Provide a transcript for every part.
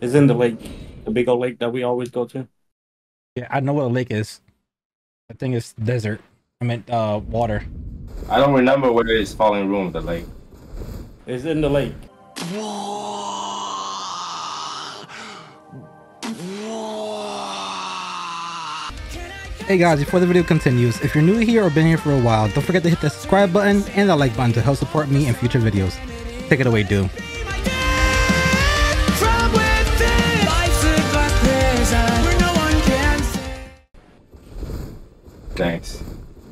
It's in the lake. The big old lake that we always go to. Yeah, I know what a lake is. I think it's desert. I meant water. I don't remember where it is. Falling Room, the lake. It's in the lake. Hey guys, before the video continues, if you're new here or been here for a while, don't forget to hit that subscribe button and that like button to help support me in future videos. Take it away, dude. Thanks.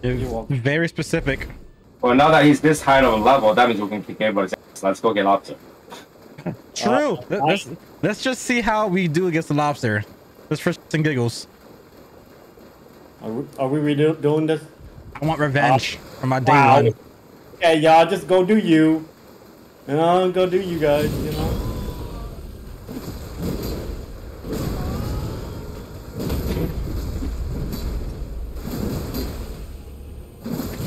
Very specific. Well, now that he's this high of a level, that means we can kick everybody's ass. Let's go get Lobster. True. Let's just see how we do against the Lobster. Let's first and giggles. Are we doing this? I want revenge for my day one. Okay, y'all, just go do you. And I'll go do you guys, you know?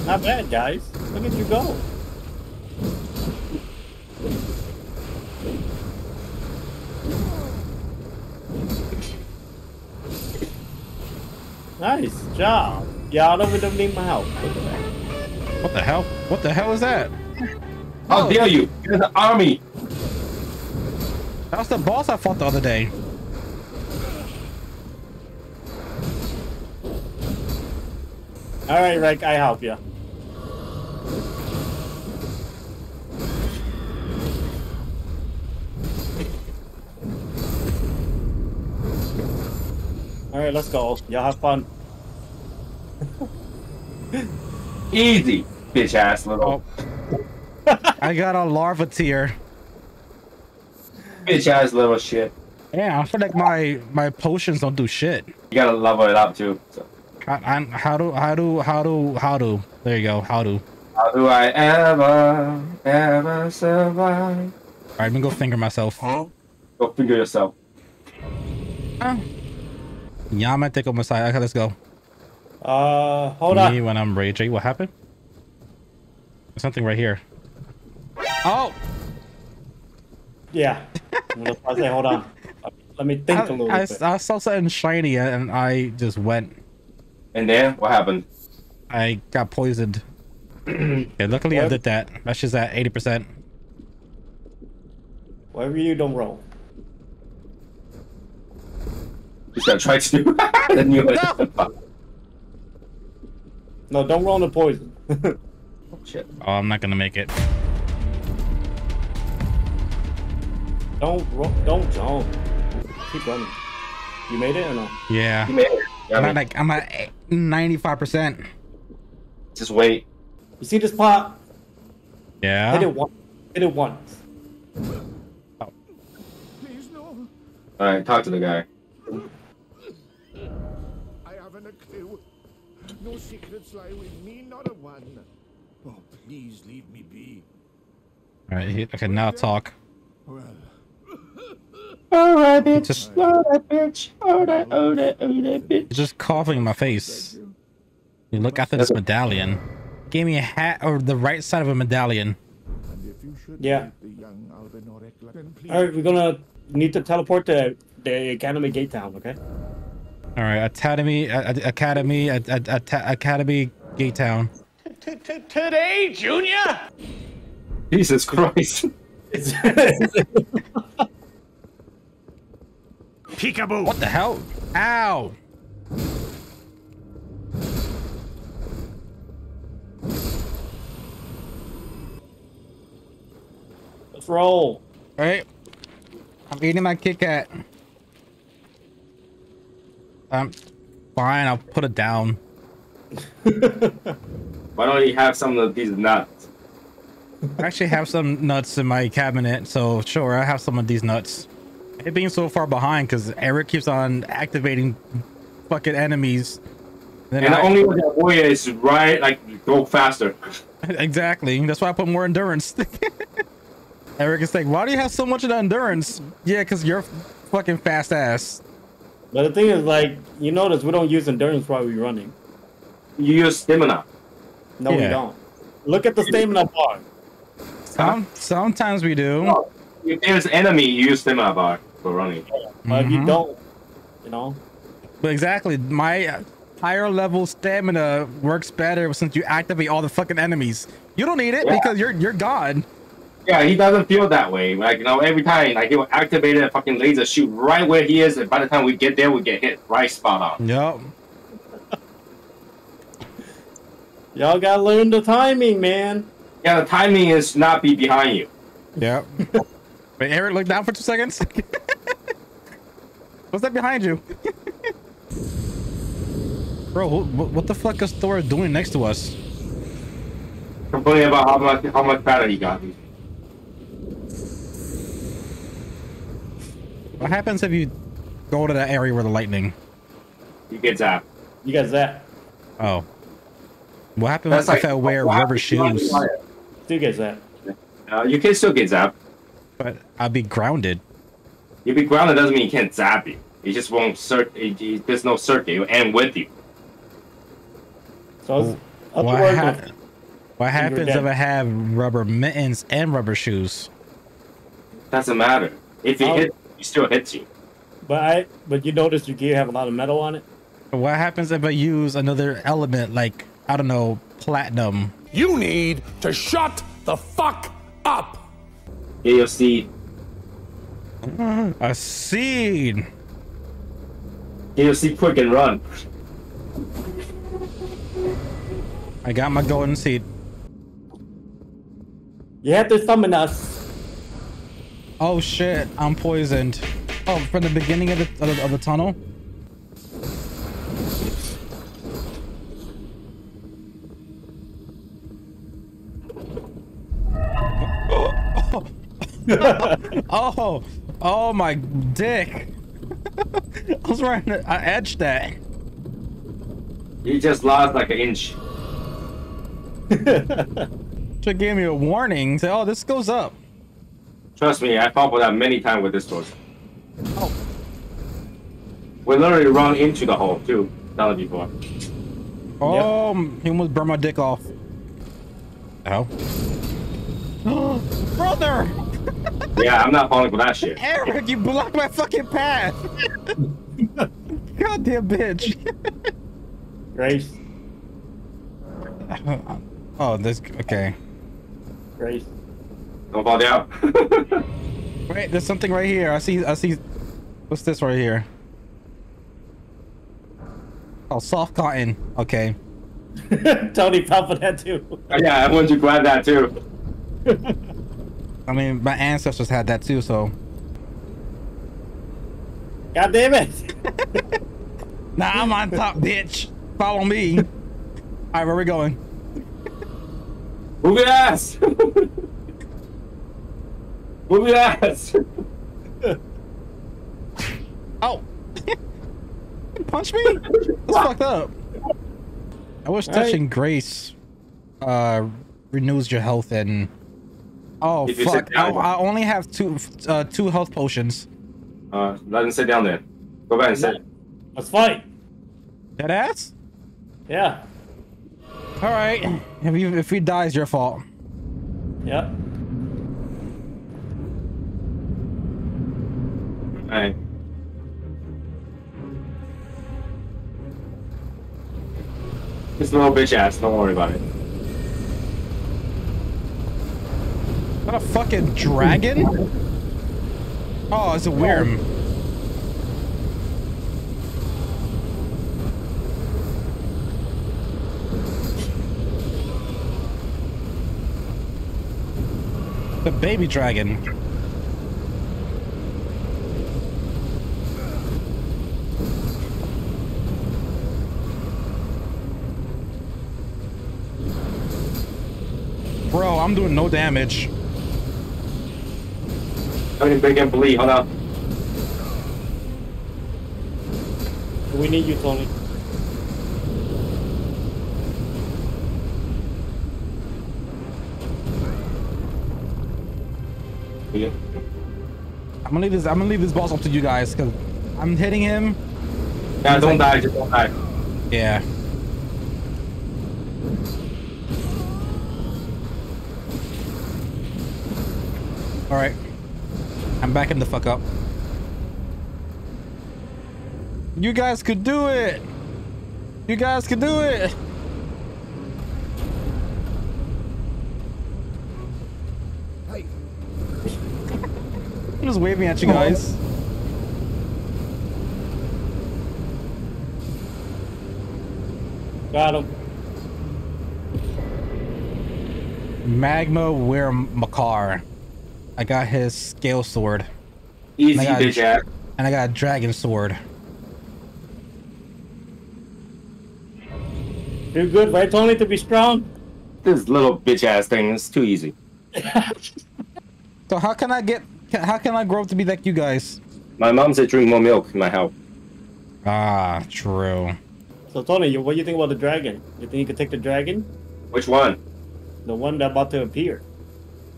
Not bad, guys. Look at you go. Nice job. Y'all don't need my help. What the hell? What the hell is that? How dare you? You're the army. That was the boss I fought the other day. All right, Rick, I help you. Alright, let's go. Y'all have fun. Easy, bitch ass little. Oh. I got a larva tier. Bitch ass little shit. Yeah, I feel like my potions don't do shit. You gotta level it up too. So. How do? There you go. How do? How do I ever survive? Alright, I'm gonna go finger myself. Huh? Go finger yourself. Yeah, I might take up my side. Okay, let's go. Hold on. Me when I'm raging. What happened? There's something right here. Oh! Yeah. I say, hold on. Let me think a little bit. I saw something shiny and I just went. And then? What happened? I got poisoned. Yeah, luckily I did that. That's just at 80%. Whatever you do, don't roll. I tried to do No, don't roll the poison. Oh, shit. Oh, I'm not gonna make it. Don't. Keep running. You made it or no? Yeah. You made it. I'm at 95%. Just wait. You see this pot? Yeah. Hit it once. Oh. Please, no. Alright, talk to the guy. I haven't a clue. No secrets lie with me, not a one. Oh, please leave me be. All right, okay, now talk. Well. All right, bitch. Just, all right, bitch. All right, bitch. Just coughing in my face. You look after this medallion. Gave me a hat or the right side of a medallion. Yeah. All right, we're gonna need to teleport to the Academy Gate Town, okay? All right, Academy Gate Town. Today, Junior. Jesus Christ! Peekaboo! What the hell? Ow! Let's roll. All right. I'm eating my Kit Kat. I'm fine, I'll put it down. Why don't you have some of these nuts? I actually have some nuts in my cabinet, so sure, I have some of these nuts. It being so far behind because Eric keeps on activating fucking enemies. And the only way to avoid it is right, like, go faster. Exactly, that's why I put more endurance. Eric is like, why do you have so much of the endurance? Yeah, because you're fucking fast ass. But the thing is, like, you notice we don't use endurance while we're running. You use stamina. No, we don't. Look at the stamina bar. Sometimes we do. If there's an enemy, you use stamina bar. for running. But if you don't, you know. But exactly, my higher level stamina works better since you activate all the fucking enemies. You don't need it because you're gone. Yeah, he doesn't feel that way. Like, you know, every time, like, he'll activate a fucking laser shoot right where he is, and by the time we get there, we get hit right spot on. Yep. Y'all gotta learn the timing, man. Yeah, the timing is not be behind you. Yep. Wait, Eric, look down for 2 seconds. What's that behind you? Bro, what the fuck is Thor doing next to us? Complaining about how much battery he got. What happens if you go to that area where the lightning? You get zapped. You got zapped. Oh. What happens if I wear rubber shoes? Still get zapped. You can still get zapped. But I'll be grounded. You'll be grounded doesn't mean you can't zap you. It just won't circuit. There's no circuit. It'll end with you. So what happens if I have rubber mittens and rubber shoes? Doesn't matter. If it hits, it still hits you. But but you notice your gear have a lot of metal on it. What happens if I use another element, like, I don't know, platinum? You need to shut the fuck up. Get your seed. A seed. Get your seed quick and run. I got my golden seed. You have to summon us. Oh shit, I'm poisoned. Oh, from the beginning of the tunnel? Oh my dick. I was trying to edge that. You just lost like an inch. She gave me a warning. Say, oh, this goes up. Trust me, I fumbled that many times with this torch. Oh. We literally run into the hole too, down before. Oh, yep. He almost burned my dick off. Ow. Brother! Yeah, I'm not falling for that shit. Eric, you blocked my fucking path. Goddamn bitch. Grace. Oh, this okay. Grace. Don't fall down. Wait, there's something right here. I see. What's this right here? Oh, soft cotton. Okay. Tony fell for that too. Oh, yeah, I wanted to grab that too. I mean, my ancestors had that too, so. God damn it! Nah, I'm on top, bitch. Follow me. All right, where we going? Move your ass. Move your ass. Oh! Punch me? That's fucked up. I wish touching Grace renews your health and. Oh fuck! I only have two health potions. Let him sit down there. Go back and sit. Let's fight. That ass? Yeah. All right. If he dies, your fault. Yep. All right. Just a little bitch ass. Don't worry about it. Not a fucking dragon? Oh, it's a worm. The baby dragon. Bro, I'm doing no damage. I'm gonna begin to bleed, hold up. We need you, Tony. Yeah. I'm gonna leave this boss up to you guys, cause I'm hitting him. Yeah, don't die, just don't die. Yeah. Alright. I'm backing the fuck up. You guys could do it. You guys could do it. Hey. I'm just waving at you guys. Got him. Magma Wear Makar. I got his scale sword. Easy, big ass. And I got a dragon sword. You're good, right, Tony, to be strong? This little bitch ass thing is too easy. So how can I grow up to be like you guys? My mom said drink more milk in my house. Ah, true. So Tony, what do you think about the dragon? You think you could take the dragon? Which one? The one that's about to appear.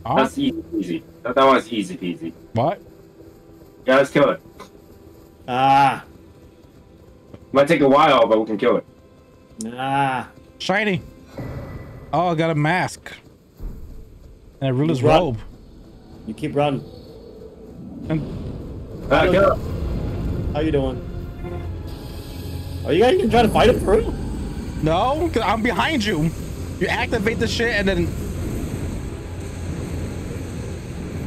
Oh. That's easy. That one's easy peasy. What? Yeah, let's kill it. Ah. Might take a while, but we can kill it. Nah. Shiny. Oh, I got a mask. And a ruler's robe. You keep running. Go. How you doing? Are you guys even trying to fight it through? No, cause I'm behind you. You activate the shit and then...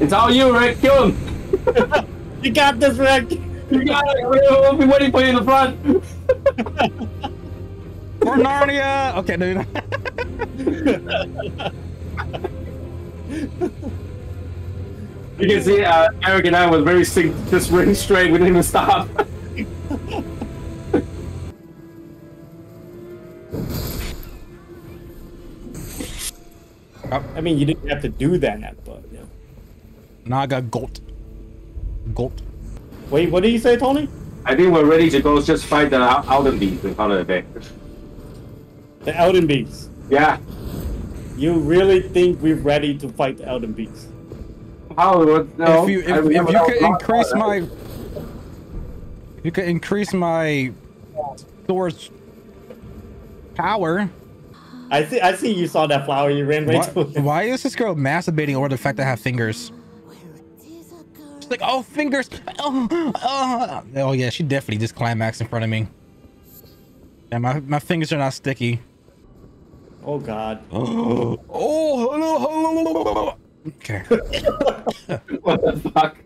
It's all you, Rick. Kill him. You got this, Rick. You got it. We'll be waiting for you in the front. For Narnia. Okay, dude. You can see Eric and I were very synced, just running straight. We didn't even stop. I mean, you didn't have to do that, but yeah. Now I got gold. Gold. Wait, what did you say, Tony? I think we're ready to go. Just fight the Elden Beast in front of the back. The Elden Beast? Yeah. You really think we're ready to fight the Elden Beast? How? No. If you could increase my sword's power. I see you saw that flower you ran right to it. Why is this girl masturbating over the fact that I have fingers? She's like, oh, fingers. Oh yeah, she definitely just climaxed in front of me. And my fingers are not sticky. Oh God. Oh, hello. Okay. What the fuck?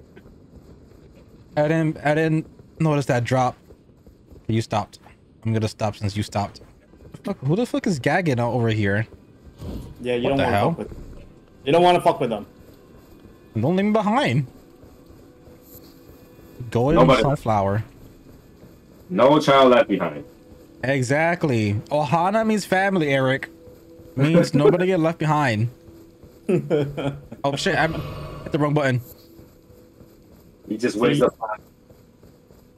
I didn't notice that drop. You stopped. I'm gonna stop since you stopped. Look, who the fuck is gagging over here? Yeah, you don't want to fuck with them. You don't want to fuck with them. Don't leave me behind. Golden sunflower. No child left behind. Exactly. Ohana means family, Eric. Means nobody get left behind. Oh shit, I hit the wrong button. You just waste up.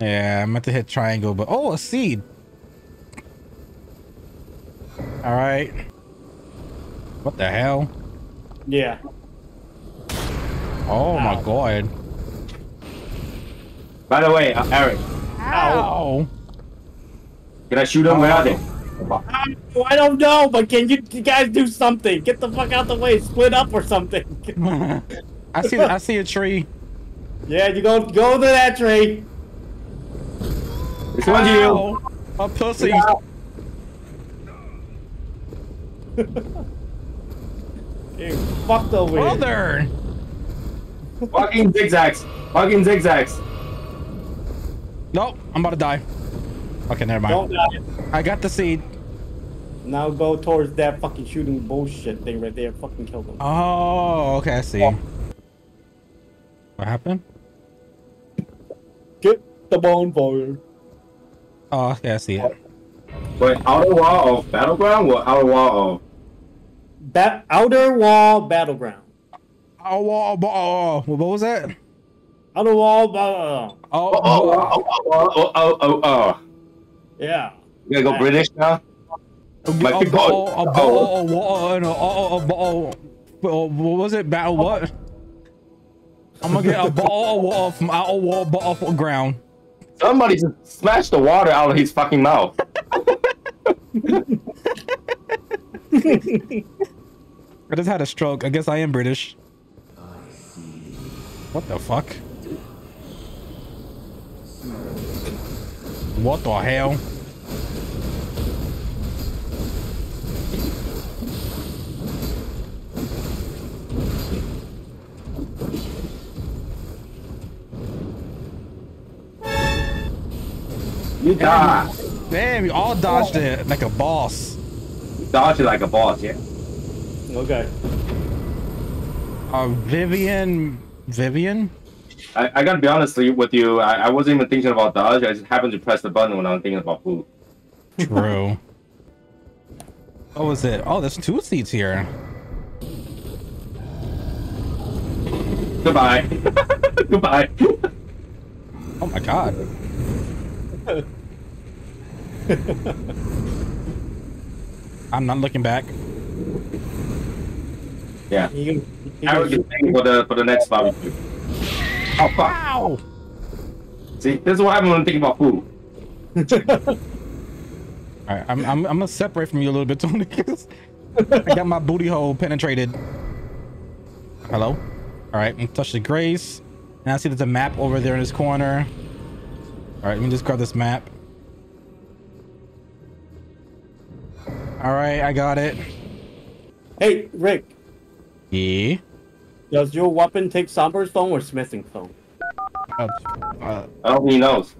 Yeah, I meant to hit triangle, but oh, a seed. All right. What the hell? Yeah. Oh my God. By the way, Eric. Ow. Can I shoot him? Where are they? I don't know, but can you guys do something? Get the fuck out the way. Split up or something. I see a tree. Yeah, you go to that tree. It's one of you. A pussy. Dude, fucked over here. Fucking zigzags. Fucking zigzags. Nope, I'm about to die. Okay, never mind. Don't die. I got the seed. Now go towards that fucking shooting bullshit thing right there. Fucking kill them. Oh, okay, I see. Oh. What happened? Get the bonfire. Oh, okay, I see it. Wait, outer wall of battleground or outer wall of? Outer wall battleground. Outer wall. What was that? Outer wall battleground. Oh. Yeah. You gotta go British now. What was it? Battle what? I'm gonna get a ball from outer wall battleground. Somebody just smashed the water out of his fucking mouth. I just had a stroke. I guess I am British. What the fuck? What the hell? You dodged. Damn, you all dodged it like a boss. Dodged it like a boss, yeah. Okay. Vivian? I gotta be honest with you, I wasn't even thinking about dodge. I just happened to press the button when I was thinking about food. True. What was it? Oh, there's two seats here. Goodbye. Goodbye. Oh my god. I'm not looking back. Yeah. I was just waiting for the next barbecue. Oh fuck! Wow. See, this is what happens when I'm thinking about food. All right, I'm gonna separate from you a little bit, Tony, because I got my booty hole penetrated. Hello. All right, I'm gonna touch the grace, and I see there's a map over there in this corner. All right, let me just grab this map. All right, I got it. Hey, Rick. Yeah? Does your weapon take somber stone or smithing stone? I don't think he knows.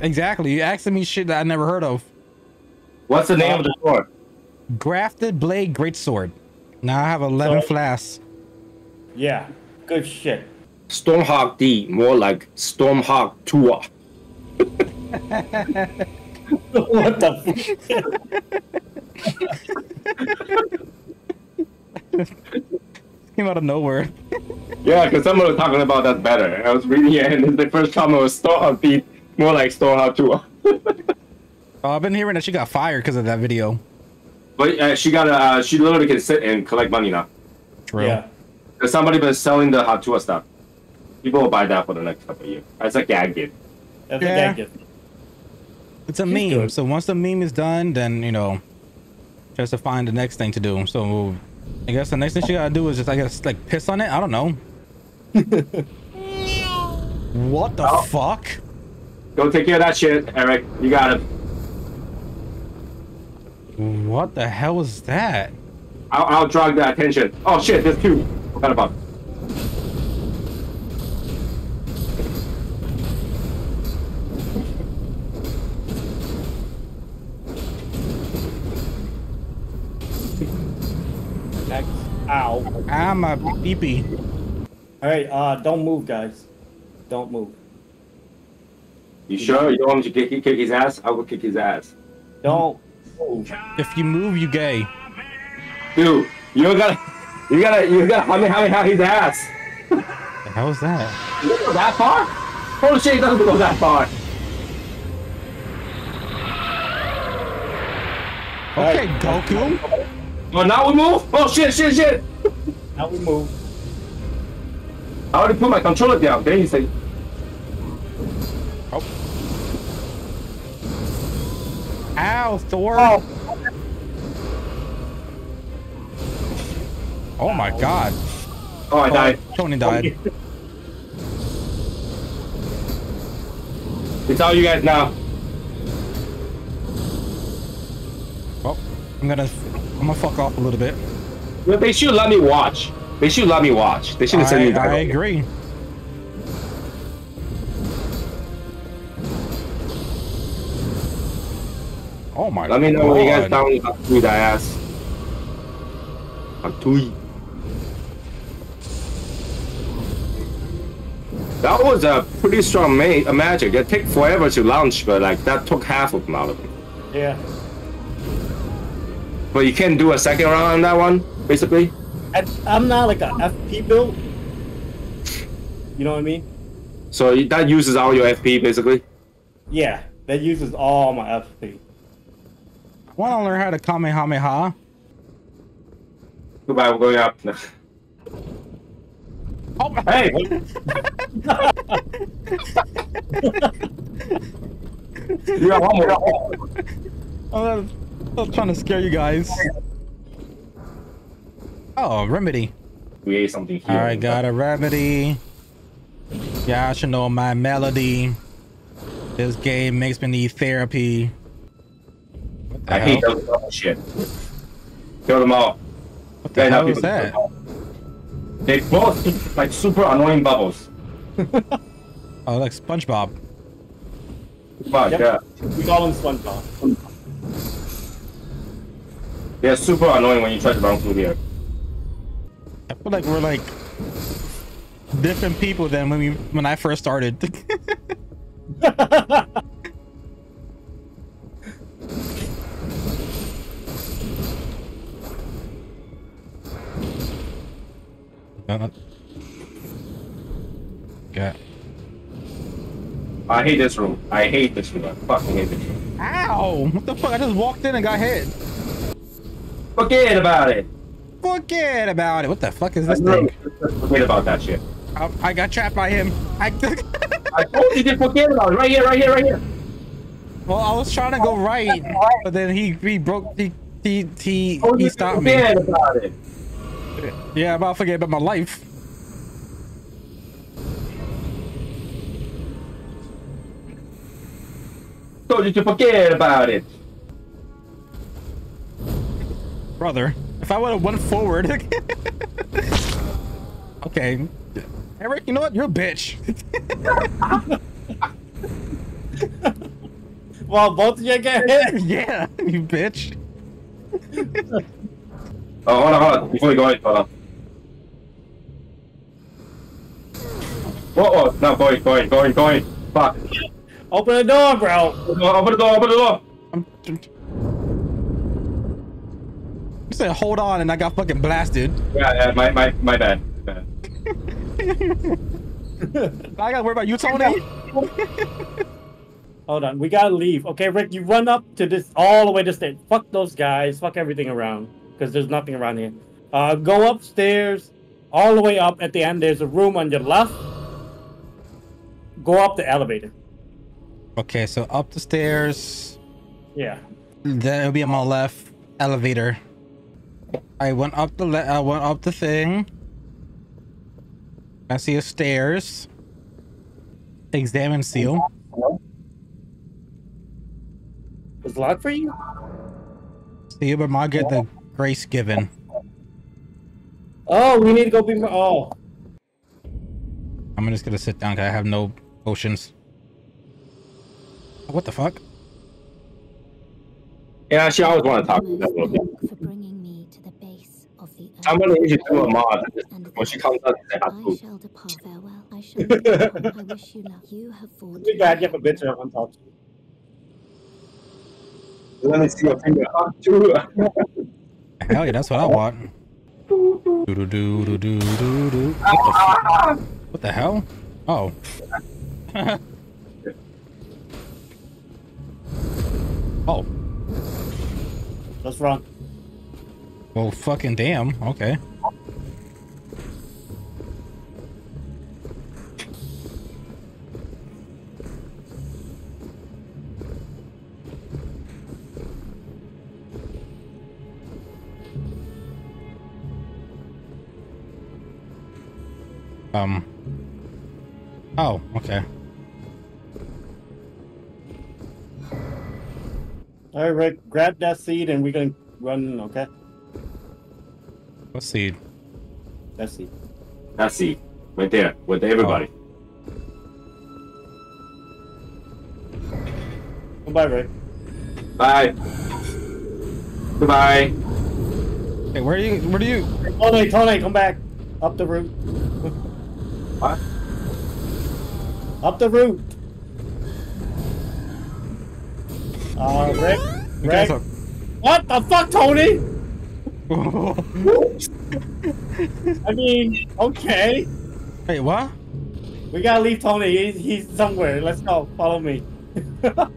Exactly. You're asking me shit that I never heard of. What's the name of the sword? Grafted Blade Greatsword. Now I have 11 flasks. Yeah, good shit. Stormhawk D, more like Stormhawk TUAH. What the came out of nowhere. Yeah, because someone was talking about that better. I was reading it, and the first comment was Stormhawk D, more like Stormhawk TUAH. I've been hearing that she got fired because of that video. But she literally can sit and collect money now. True. Yeah. Because somebody been selling the HAWK TUAH stuff. People will buy that for the next couple of years. That's a gag gift. That's a gag gift. It's a meme. Good. So once the meme is done, then, you know, just to find the next thing to do. So I guess the next thing she gotta do is just, I guess, like piss on it. I don't know. What the fuck? Go take care of that shit, Eric. You got it. What the hell is that? I'll drag the attention. Oh shit, there's two. Forgot about it. Ow. I'm a peepee. Alright, don't move, guys. Don't move. You sure? You don't want me to kick his ass? I will kick his ass. Don't move. If you move, you gay. Dude, you gotta, how his ass. The hell is that? You don't go that far? Holy shit, he doesn't go that far. Okay, Goku. Oh, now we move? Oh, shit. Now we move. I already put my controller down. Then you say... Oh. Ow, Thor. Oh my god. Oh, I died. Tony died. It's all you guys now. Oh, I'm gonna fuck off a little bit. Well, they should let me watch. They should let me watch. They shouldn't send me back. I agree. Oh my god. Let me know when you guys down with that ass. That was a pretty strong magic. It took forever to launch, but like that took half of them out of it. Yeah. But you can't do a second round on that one, basically. I'm not like a FP build. You know what I mean? So that uses all your FP, basically? Yeah, that uses all my FP. I want to learn how to Kamehameha. Goodbye, we're going up. Oh my hey! You got one more. I was trying to scare you guys. Oh, remedy. We ate something here. Alright, got a remedy. Yeah, I should know my melody. This game makes me need therapy. I hate those shit. Kill them all. What the hell is that? They both like super annoying bubbles. Oh, like SpongeBob. Fuck, yep. Yeah. We call them SpongeBob. They're super annoying when you try to bounce through here. I feel like we're like different people than when I first started. Okay. I hate this room. I hate this room. I fucking hate this room. Ow! What the fuck? I just walked in and got hit. Forget about it. Forget about it. What the fuck is this thing? Forget about that shit. I got trapped by him. I told you to forget about it. Right here, right here, right here. Well, I was trying to go right, but then he stopped me. Forget about it. Yeah, I'm about to forget about my life. Told you to forget about it. Brother, if I would have went forward. Okay. Eric, you know what? You're a bitch. Well, both of you get hit. Yeah, you bitch. Oh, hold on, hold on. Before we go in, hold on. Oh, no, go in. Fuck. Open the door, bro. Open the door. You said hold on and I got fucking blasted. Yeah, my bad. I gotta worry about you, Tony. Hold on, we gotta leave. Okay, Rick, you run up to this, all the way to stage. Fuck those guys, fuck everything around. Because there's nothing around here. Go upstairs, all the way up. At the end, there's a room on your left. Go up the elevator. Okay, so up the stairs. Yeah. Then it'll be on my left elevator. I went up the thing. I see a stairs. Examine seal. Is locked for you? See, but I get the grace given. Oh, we need to go be more. Oh. I'm just gonna sit down because I have no potions. What the fuck? Yeah, actually, I always want to talk to you that little bit. I'm gonna need you to do a mod when she comes out. Too bad you have a bitch I want to talk to. Let me see your finger up too. Hell yeah, that's what I want. What the hell? Oh. Oh. What's wrong? Well, fucking damn. Okay. Oh, okay. All right, Rick, grab that seed and we're going to run, okay? What seed? That seed. That seed. Right there, with everybody. Oh. Goodbye, Rick. Bye. Goodbye. Hey, where do you? Tony, come back. Up the route. What? Up the route. Rick? Rick? What the fuck, Tony? I mean, okay. Wait, what? We gotta leave Tony. He's somewhere. Let's go. Follow me.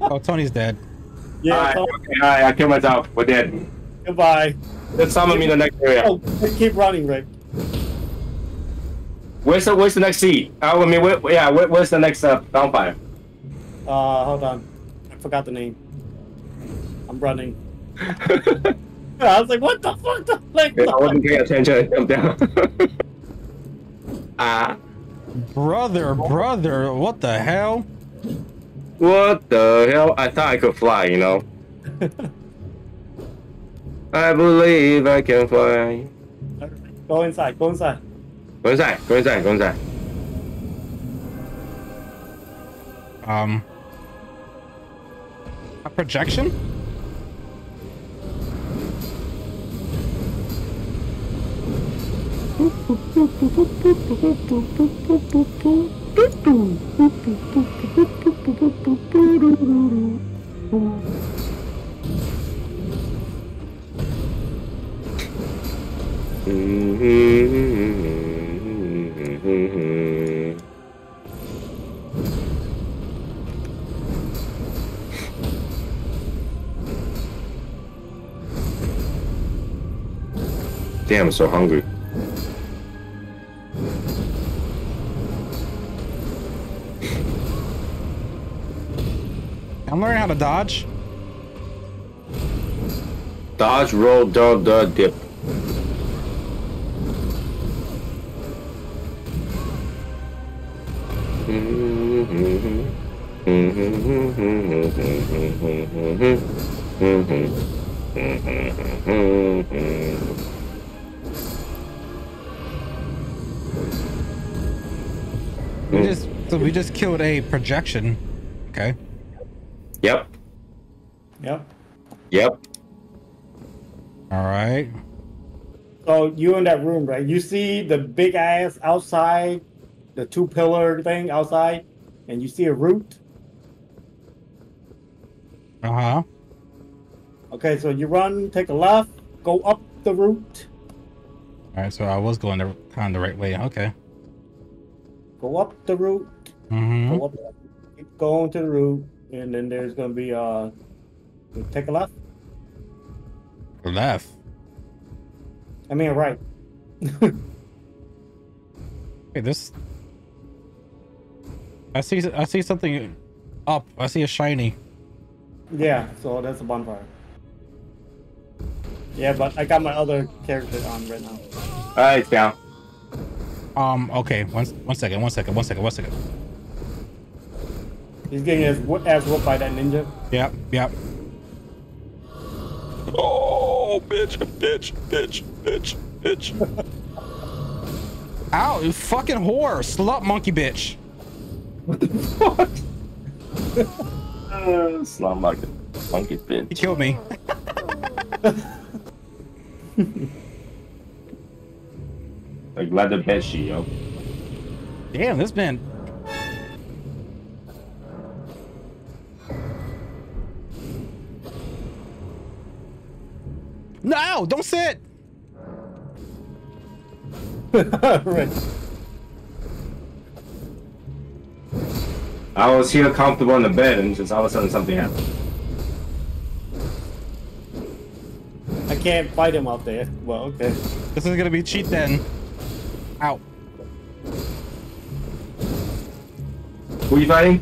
Oh, Tony's dead. Yeah, all right, Tony. Okay, all right, I killed myself. We're dead. Goodbye. Let's summon me in the next area. Oh, keep running, Rick. Where's the next seat? I mean, where's the next bonfire? Hold on. I forgot the name. I'm running. I was like, what the fuck? I wasn't paying attention. I'm down. Brother, what the hell? What the hell? I thought I could fly, you know? I believe I can fly. Go inside, go inside. Go inside, go inside, go inside. A projection? Damn, I'm so hungry. I'm learning how to dodge. Dodge, roll, dog, dip. We just killed a projection. Okay. Yep. Yep. Yep. All right. So you in that room, right? You see the big ass outside, the two pillar thing outside, and you see a root. Uh-huh. Okay, so you run, take a left, go up the root. All right, so I was going the kind of the right way. Okay. Go up the root. Mm-hmm. Go up, keep going to the root. And then there's gonna be take a left. Left. I mean right. Wait, this. I see something up. I see a shiny. Yeah, so that's a bonfire. Yeah, but I got my other character on right now. All right, it's down. Okay. One second. He's getting his ass whooped by that ninja. Yep, yep. Oh, bitch. Ow, you fucking whore. Slut monkey bitch. What the fuck? Slut monkey bitch. He killed me. Like leather bedsheet, yo. Damn, this man. No, don't sit. Right. I was here comfortable in the bed, and just all of a sudden something happened. I can't fight him out there. Well, okay. This is gonna be cheat then. Ow. Who are you fighting?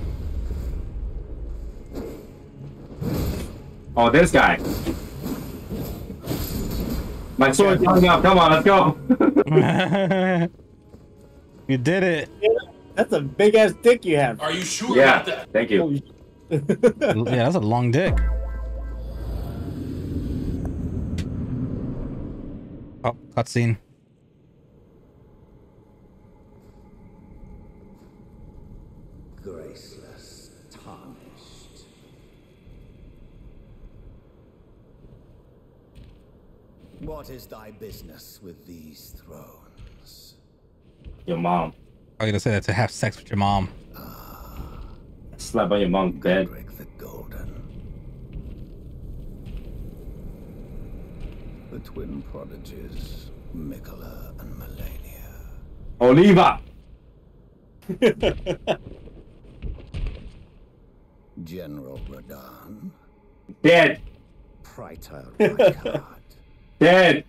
Oh, this guy. My sword's coming up. Come on, let's go. You did it. Yeah, that's a big ass dick you have. Are you sure about that? Thank you. Yeah, that's a long dick. Oh, cutscene. Graceless, tarnished. What is thy business with these thrones? Your mom. I'm gonna say that to have sex with your mom. Slap on your mom, dead. Break the golden. The twin prodigies, Mikola and Melania. Oliva. General Radan. Dead. Praetor Reinhardt. Dead.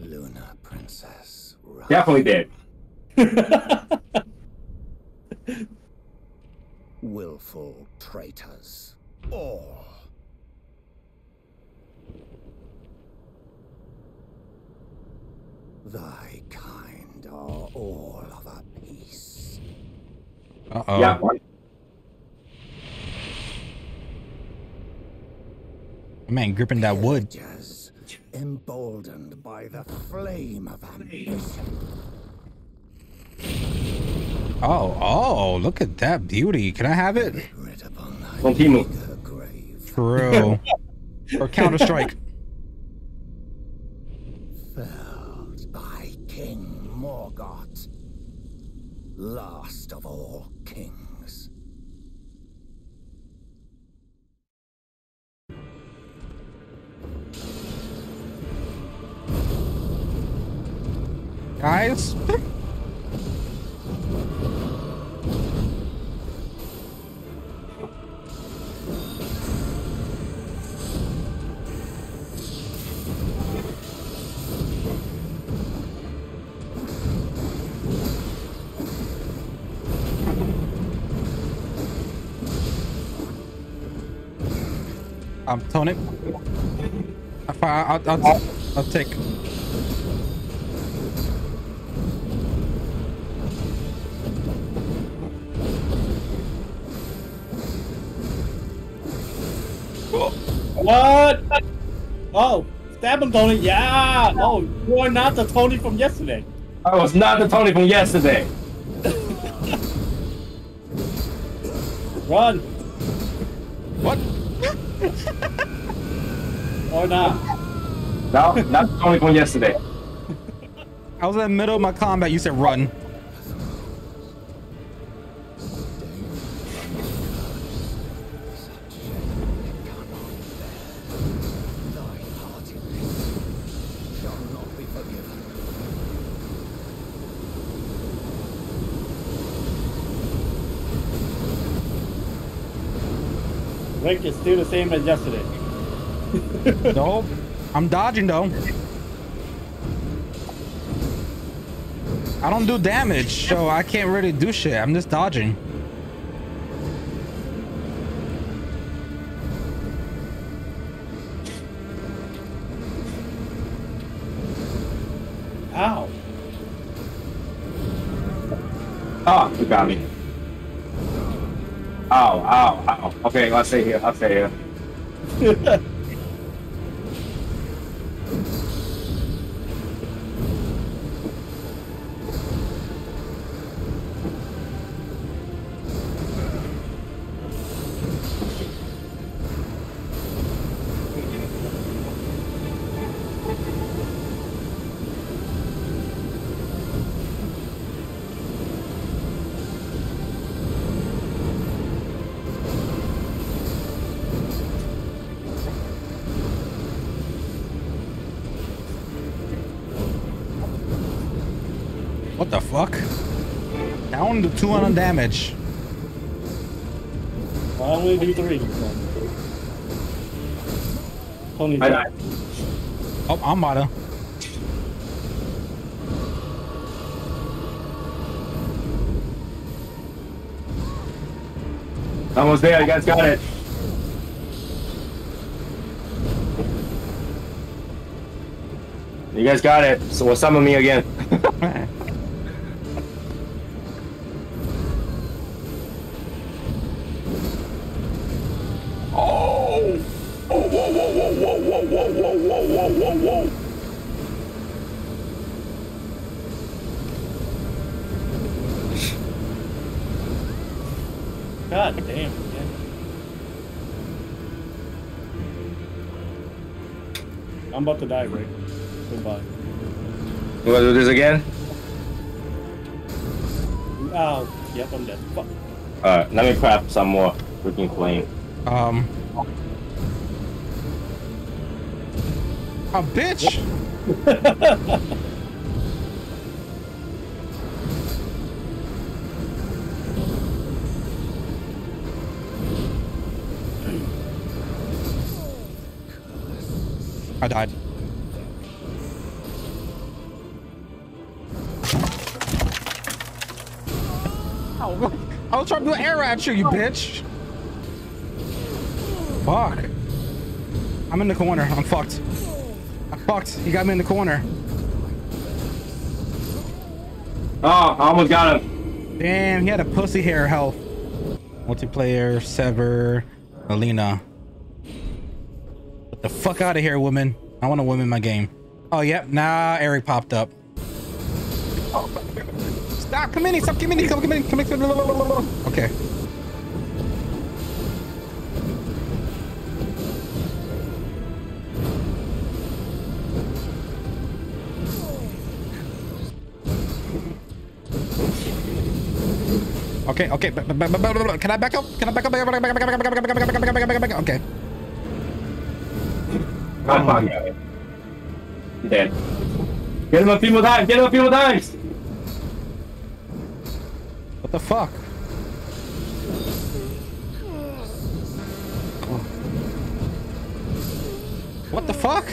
Luna Princess Ryan. Definitely dead. Willful traitors. All. Thy kind are all of a piece. Uh-oh. Yeah. Man, gripping that wood. Emboldened by the flame of ambition. Oh, oh, look at that beauty. Can I have it? True. Or Counter-Strike. Felled by King Morgoth, last of all kings. Guys? I'm Tony. I'll take. What? Oh, stab him, Tony. Yeah. Oh, you are not the Tony from yesterday. I was not the Tony from yesterday. Run. What? Or not. No, not the Tony from yesterday. I was in the middle of my combat. You said run. Rick is still the same as yesterday. Nope. I'm dodging though. I don't do damage, so I can't really do shit. I'm just dodging. Ow. Oh, you got me. Ow, ow, ow. Okay, I'll stay here. I'll stay here. What the fuck? Down to 2 on damage. I only do 3. Only 3. Oh, I'm out of. Almost there, you guys got it. You guys got it, so we'll summon me again. God damn, man. I'm about to die, Rick. Goodbye. You wanna do this again? Oh, yep, I'm dead. Fuck. Alright, let me prep some more freaking flame. Oh, bitch! I died. Ow. I was trying to do an arrow at you, you bitch. Fuck. I'm in the corner. I'm fucked. I'm fucked. You got me in the corner. Oh, I almost got him. Damn, he had a pussy hair health. Multiplayer, Sever, Alina. The fuck out of here, woman. I want a woman in my game. Oh, yep. Nah, Eric popped up. Oh, stop. Come in. Stop. Come in. Come in. Come in. Okay. Okay, okay. Can I back up? Can I back up? Okay. You're dead. Get him a few more times. Get him a few more times. What the fuck? What the fuck?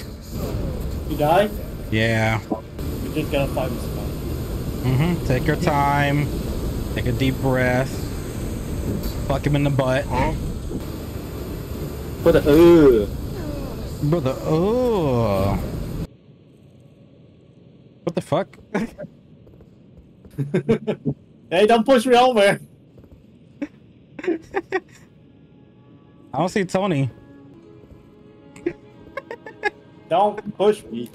You died? Yeah. You just gotta find this spot. Mm-hmm. Take your time. Take a deep breath. Fuck him in the butt. Huh? Brother, oh. Brother, oh. What the fuck? Hey, don't push me over. I don't see Tony. Don't push me.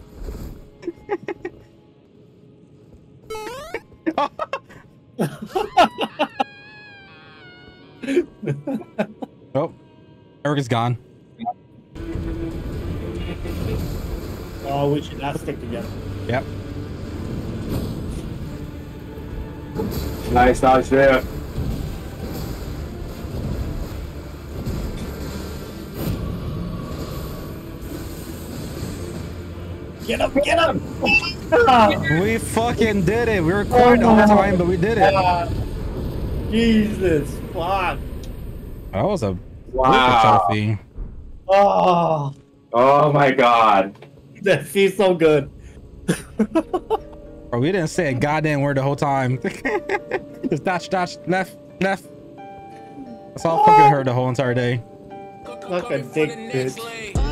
Oh, Eric is gone. Oh, we should not stick together. Yep. Nice, nice there. Get up, get up! We fucking did it. We were recording all the time, but we did it. Jesus, fuck. That was a wow. Trophy. Oh. Oh my god. That feels so good. Bro, we didn't say a goddamn word the whole time. Just dash, dash, left, left. That's all I fucking heard the whole entire day. Fuck a dick, bitch.